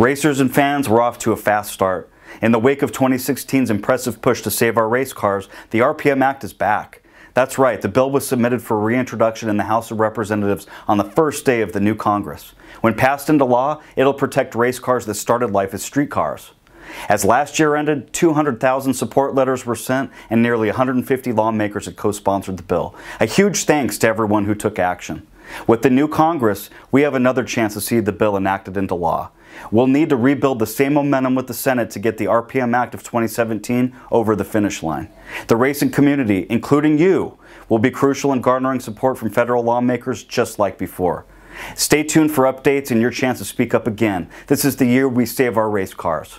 Racers and fans were off to a fast start. In the wake of 2016's impressive push to save our race cars, the RPM Act is back. That's right, the bill was submitted for reintroduction in the House of Representatives on the first day of the new Congress. When passed into law, it'll protect race cars that started life as street cars. As last year ended, 200,000 support letters were sent and nearly 150 lawmakers had co-sponsored the bill. A huge thanks to everyone who took action. With the new Congress, we have another chance to see the bill enacted into law. We'll need to rebuild the same momentum with the Senate to get the RPM Act of 2017 over the finish line. The racing community, including you, will be crucial in garnering support from federal lawmakers just like before. Stay tuned for updates and your chance to speak up again. This is the year we save our race cars.